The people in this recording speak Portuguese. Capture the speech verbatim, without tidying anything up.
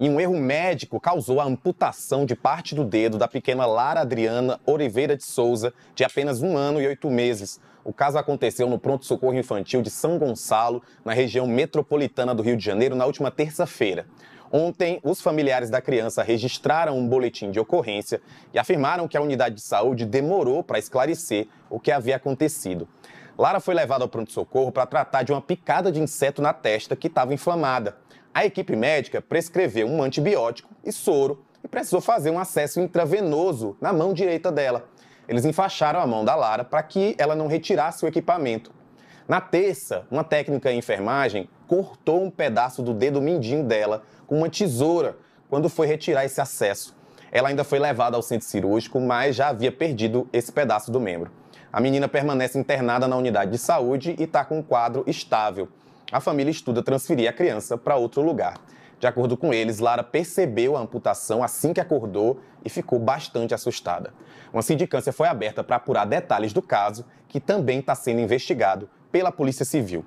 e um erro médico causou a amputação de parte do dedo da pequena Lara Adriana Oliveira de Souza, de apenas um ano e oito meses. O caso aconteceu no Pronto Socorro Infantil de São Gonçalo, na região metropolitana do Rio de Janeiro, na última terça-feira. Ontem, os familiares da criança registraram um boletim de ocorrência e afirmaram que a unidade de saúde demorou para esclarecer o que havia acontecido. Lara foi levada ao pronto-socorro para tratar de uma picada de inseto na testa que estava inflamada. A equipe médica prescreveu um antibiótico e soro e precisou fazer um acesso intravenoso na mão direita dela. Eles enfaixaram a mão da Lara para que ela não retirasse o equipamento. Na terça, uma técnica em enfermagem cortou um pedaço do dedo mindinho dela com uma tesoura quando foi retirar esse acesso. Ela ainda foi levada ao centro cirúrgico, mas já havia perdido esse pedaço do membro. A menina permanece internada na unidade de saúde e está com um quadro estável. A família estuda transferir a criança para outro lugar. De acordo com eles, Lara percebeu a amputação assim que acordou e ficou bastante assustada. Uma sindicância foi aberta para apurar detalhes do caso, que também está sendo investigado pela Polícia Civil.